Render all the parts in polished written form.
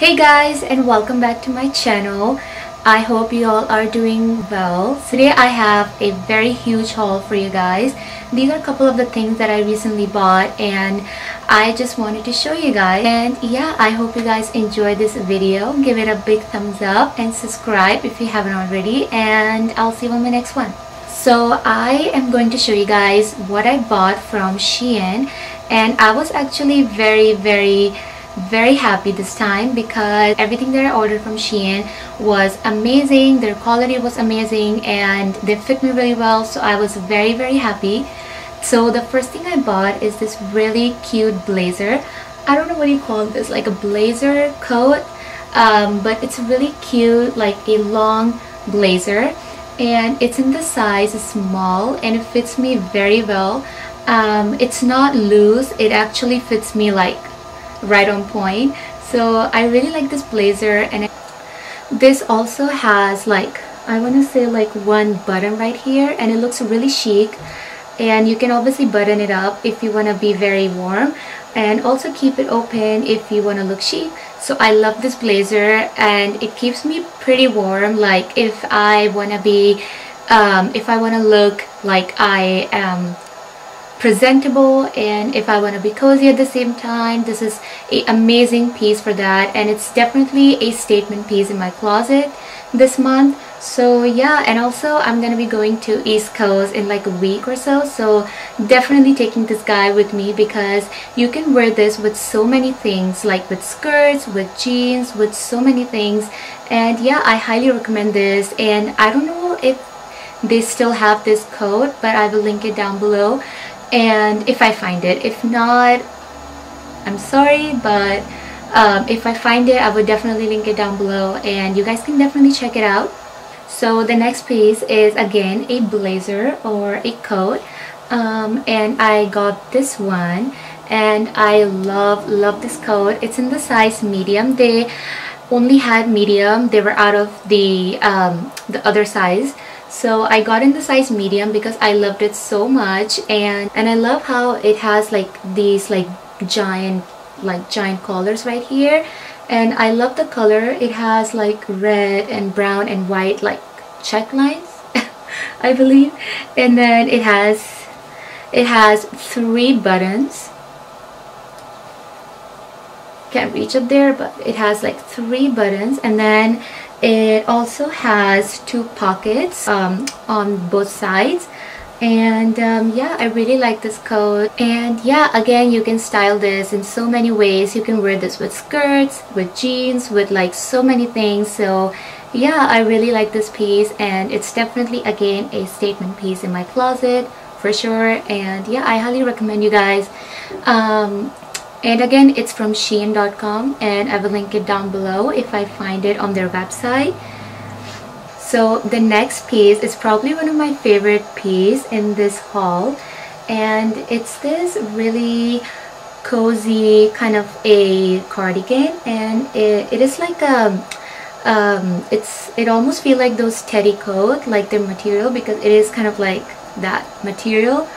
Hey guys, and welcome back to my channel. I hope you all are doing well. Today I have a very huge haul for you guys. These are a couple of the things that I recently bought and I just wanted to show you guys. And yeah, I hope you guys enjoy this video. Give it a big thumbs up and subscribe if you haven't already, and I'll see you on my next one. So I am going to show you guys what I bought from Shein, and I was actually very, very, very happy this time because everything that I ordered from Shein was amazing. Their quality was amazing and they fit me really well, so I was very, very happy. So the first thing I bought is this really cute blazer. I don't know what you call this, like a blazer coat, but it's really cute, like a long blazer, and it's in the size small and it fits me very well. It's not loose, it actually fits me like right on point. So I really like this blazer, and this also has like, I want to say like one button right here, and it looks really chic, and you can obviously button it up if you want to be very warm and also keep it open if you want to look chic. So I love this blazer and it keeps me pretty warm, like if I want to be if I want to look like I am presentable and if I want to be cozy at the same time, this is an amazing piece for that, and it's definitely a statement piece in my closet this month. So yeah, and also I'm gonna be going to East Coast in like a week or so, so definitely taking this guy with me because you can wear this with so many things, like with skirts, with jeans, with so many things. And yeah, I highly recommend this, and I don't know if they still have this coat, but I will link it down below and if I find it. If not, I'm sorry, but if I find it, I would definitely link it down below and you guys can definitely check it out. So the next piece is again a blazer or a coat, and I got this one and I love this coat. It's in the size medium. They only had medium, they were out of the other size. So I got in the size medium because I loved it so much, and I love how it has like these giant collars right here, and I love the color. It has like red and brown and white like check lines I believe, and then it has three buttons. Can't reach up there, but it has like three buttons, and then it also has two pockets on both sides. And yeah, I really like this coat, and yeah, again, you can style this in so many ways. You can wear this with skirts, with jeans, with like so many things. So yeah, I really like this piece, and it's definitely again a statement piece in my closet for sure. And yeah, I highly recommend you guys. And again, it's from Shein.com and I will link it down below if I find it on their website. So the next piece is probably one of my favorite pieces in this haul, and it's this really cozy kind of a cardigan, and it is like a it almost feels like those teddy coat, like their material, because it is kind of like that material.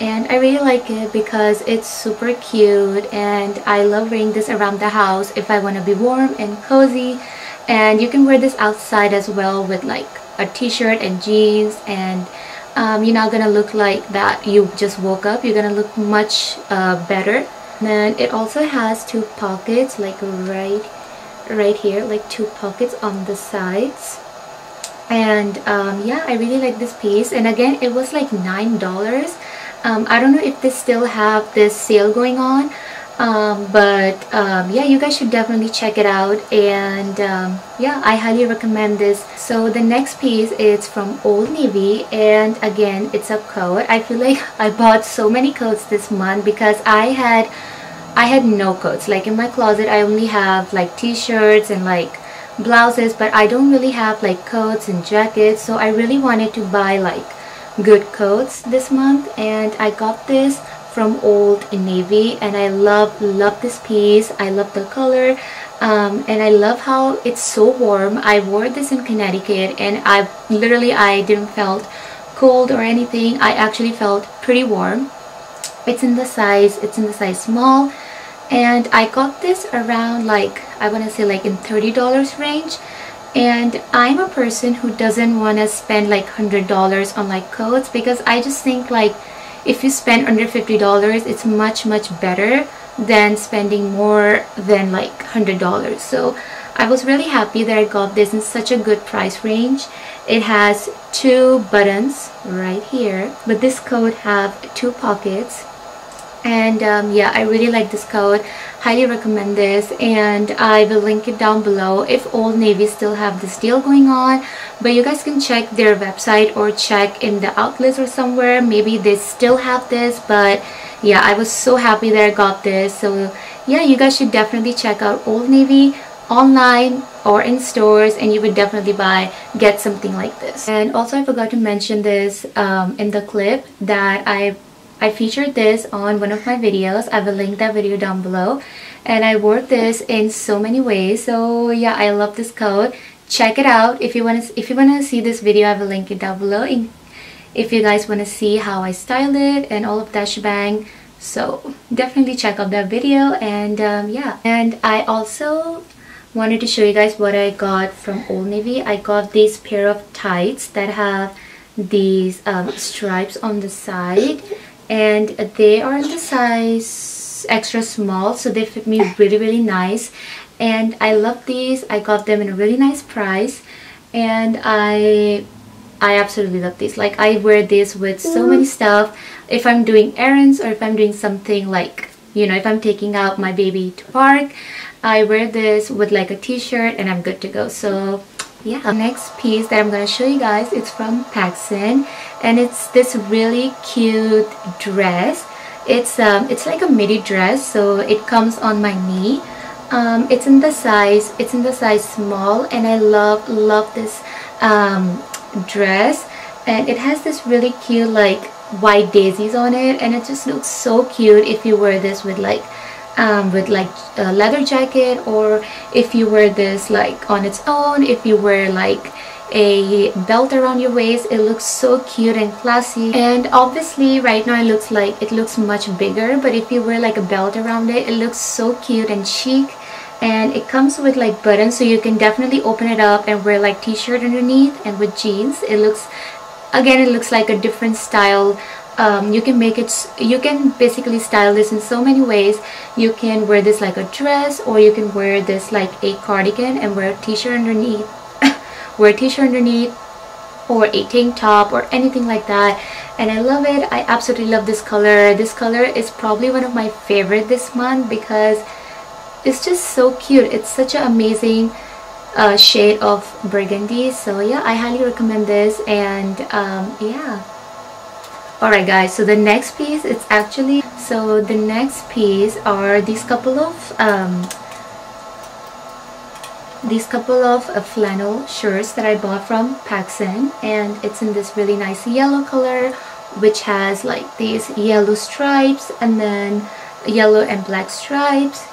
And I really like it because it's super cute, and I love wearing this around the house if I want to be warm and cozy. And you can wear this outside as well with like a t-shirt and jeans, and you're not gonna look like that you just woke up. You're gonna look much better. And then it also has two pockets, like right here, like two pockets on the sides. And yeah, I really like this piece, and again, it was like $9. I don't know if they still have this sale going on, but yeah, you guys should definitely check it out. And yeah, I highly recommend this. So the next piece is from Old Navy, and again, it's a coat. I feel like I bought so many coats this month because I had no coats. Like in my closet, I only have like t-shirts and like blouses, but I don't really have like coats and jackets. So I really wanted to buy like good coats this month, and I got this from Old Navy, and I love this piece. I love the color, and I love how it's so warm. I wore this in Connecticut, and I didn't felt cold or anything. I actually felt pretty warm. It's in the size small, and I got this around, like, I want to say like in $30 range. And I'm a person who doesn't want to spend like $100 on like clothes, because I just think like if you spend under $50, it's much better than spending more than like $100. So I was really happy that I got this in such a good price range. It has two buttons right here, but this coat have two pockets. And yeah, I really like this coat. Highly recommend this, and I will link it down below if Old Navy still have this deal going on. But you guys can check their website or check in the outlets or somewhere. Maybe they still have this, but yeah, I was so happy that I got this. So yeah, you guys should definitely check out Old Navy online or in stores, and you would definitely get something like this. And also I forgot to mention this in the clip that I featured this on one of my videos. I will link that video down below. And I wore this in so many ways. So yeah, I love this coat. Check it out. If you want to see this video, I will link it down below. If you guys want to see how I styled it and all of that shebang, so definitely check out that video. And yeah, and I also wanted to show you guys what I got from Old Navy. I got these pair of tights that have these stripes on the side. And they are the size extra small, so they fit me really nice. And I love these. I got them in a really nice price, and I absolutely love these. Like, I wear this with so many stuff. If I'm doing errands, or if I'm doing something like, you know, if I'm taking out my baby to park, I wear this with like a t-shirt and I'm good to go. So yeah, the next piece that I'm going to show you guys, it's from Pacsun, and it's this really cute dress. It's like a midi dress, so it comes on my knee. It's in the size small, and I love this dress, and it has this really cute like white daisies on it, and it just looks so cute if you wear this with like a leather jacket, or if you wear this like on its own, if you wear like a belt around your waist. It looks so cute and classy, and obviously right now it looks much bigger, but if you wear like a belt around it, it looks so cute and chic. And it comes with like buttons, so you can definitely open it up and wear like t-shirt underneath, and with jeans. It looks like a different style. You can basically style this in so many ways. You can wear this like a dress, or you can wear this like a cardigan and wear a t-shirt underneath or a tank top or anything like that. And I love it. I absolutely love this color. This color is probably one of my favorite this month, because it's just so cute. It's such an amazing shade of burgundy. So yeah, I highly recommend this. And yeah. Alright guys, so the next piece, are these couple of flannel shirts that I bought from Pacsun, and it's in this really nice yellow color, which has like these yellow stripes and then yellow and black stripes.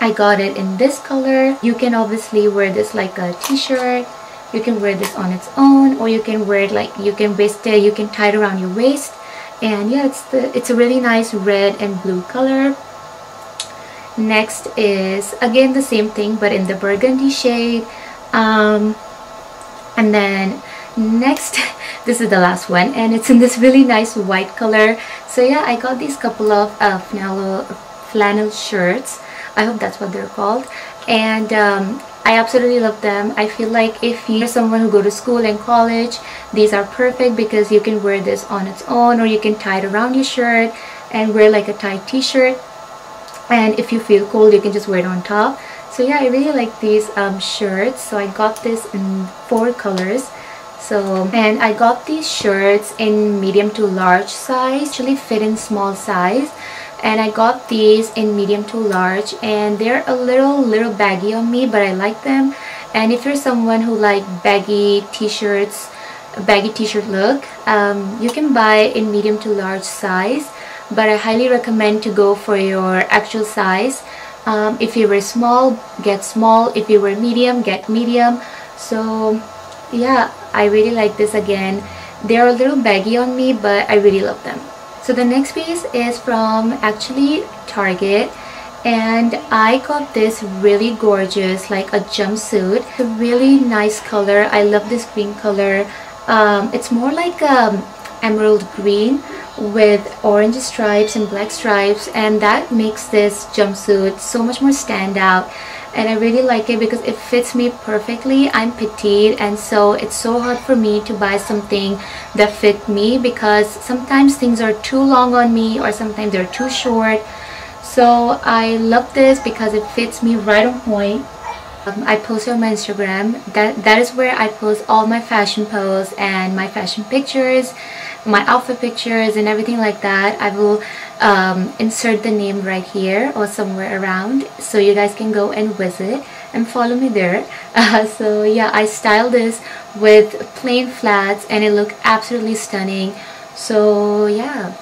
I got it in this color. You can obviously wear this like a t-shirt. You can wear this on its own, or you can wear it like, you can tie it around your waist. And yeah, it's a really nice red and blue color. Next is again the same thing, but in the burgundy shade. And then next, this is the last one, and it's in this really nice white color. So yeah, I got these couple of flannel shirts. I hope that's what they're called. And I absolutely love them. I feel like if you're someone who go to school and college, these are perfect, because you can wear this on its own, or you can tie it around your shirt and wear like a tight t-shirt. And if you feel cold, you can just wear it on top. So yeah, I really like these shirts. So I got this in 4 colors. So, and I got these shirts in medium to large size, actually fit in small size. And I got these in medium to large, and they're a little baggy on me, but I like them. And if you're someone who like baggy t-shirt look, you can buy in medium to large size, but I highly recommend to go for your actual size. If you wear small, get small. If you wear medium, get medium. So yeah, I really like this again. They're a little baggy on me, but I really love them. So the next piece is from actually Target, and I got this really gorgeous, like a jumpsuit. It's a really nice color. I love this green color. It's more like emerald green with orange stripes and black stripes, and that makes this jumpsuit so much more stand out. And I really like it because it fits me perfectly. I'm petite, and so it's so hard for me to buy something that fit me, because sometimes things are too long on me or sometimes they're too short. So I love this because it fits me right on point. I post it on my Instagram. That is where I post all my fashion posts and my fashion pictures, my outfit pictures, and everything like that. I will insert the name right here or somewhere around, so you guys can go and visit and follow me there. So yeah, I styled this with plain flats and it looked absolutely stunning. So yeah,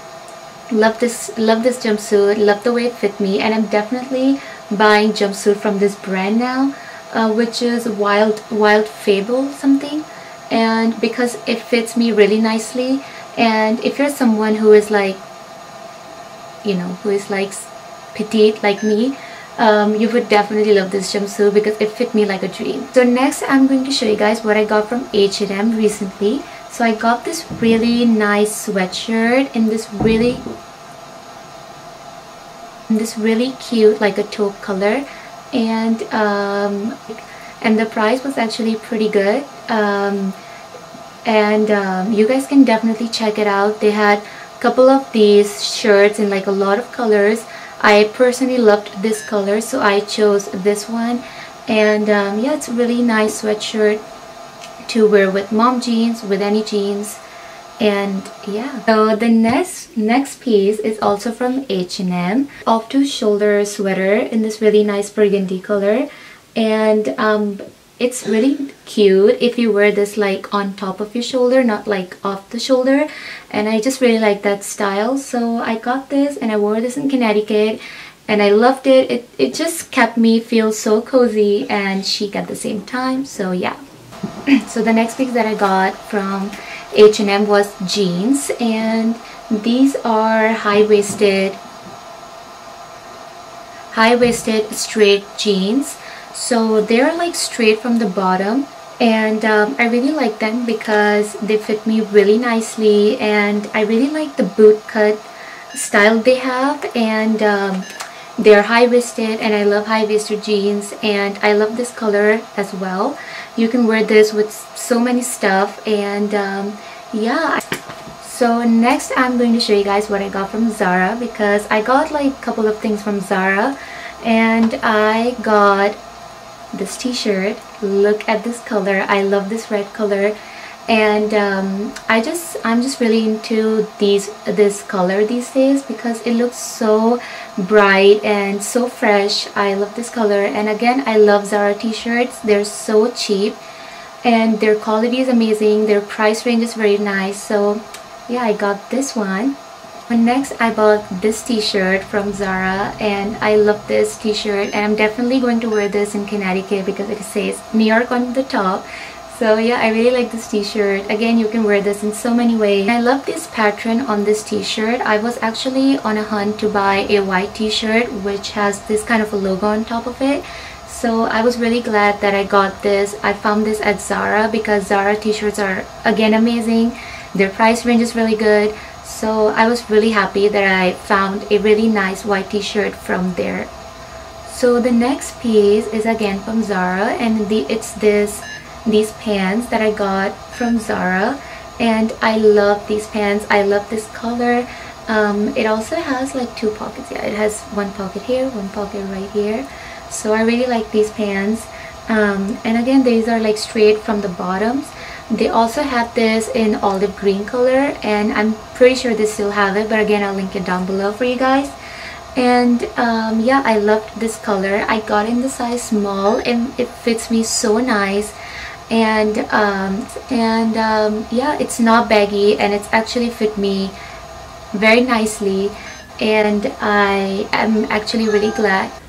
love this jumpsuit, love the way it fit me, and I'm definitely buying jumpsuit from this brand now, which is Wild Fable something, and because it fits me really nicely. And if you're someone who is like, you know, who is like petite like me, you would definitely love this jumpsuit because it fit me like a dream. So next I'm going to show you guys what I got from H&M recently. So I got this really nice sweatshirt in this really cute, like a taupe color, and the price was actually pretty good, you guys can definitely check it out. They had a couple of these shirts in like a lot of colors. I personally loved this color, so I chose this one. And yeah, it's a really nice sweatshirt to wear with mom jeans, with any jeans. And yeah, so the next piece is also from H&M, off to shoulder sweater in this really nice burgundy color. And it's really cute if you wear this like on top of your shoulder, not like off the shoulder, and I just really like that style. So I got this and I wore this in Connecticut and I loved it. It just kept me feel so cozy and chic at the same time. So yeah. So the next piece that I got from H&M was jeans, and these are high-waisted straight jeans. So they're like straight from the bottom, and I really like them because they fit me really nicely, and I really like the boot cut style they have. And they're high-waisted, and I love high-waisted jeans, and I love this color as well. You can wear this with so many stuff. And yeah, so next I'm going to show you guys what I got from Zara, because I got like a couple of things from Zara. And I got this t-shirt. Look at this color. I love this red color. And I'm just really into this color these days because it looks so bright and so fresh. I love this color. And again, I love Zara t-shirts. They're so cheap and their quality is amazing. Their price range is very nice. So yeah, I got this one. Next, I bought this t-shirt from Zara, and I love this t-shirt, and I'm definitely going to wear this in Connecticut because it says New York on the top. So yeah, I really like this t-shirt. Again, you can wear this in so many ways. I love this pattern on this t-shirt. I was actually on a hunt to buy a white t-shirt which has this kind of a logo on top of it. So I was really glad that I got this. I found this at Zara because Zara t-shirts are again amazing. Their price range is really good. So I was really happy that I found a really nice white t-shirt from there. So the next piece is again from Zara, and it's these pants that I got from Zara, and I love these pants. I love this color. It also has like two pockets. Yeah, it has one pocket here, one pocket right here. So I really like these pants. And again, these are like straight from the bottoms. They also had this in olive green color, and I'm pretty sure they still have it, but again I'll link it down below for you guys. And yeah, I loved this color. I got in the size small and it fits me so nice. And yeah, it's not baggy and it's actually fit me very nicely, and I am actually really glad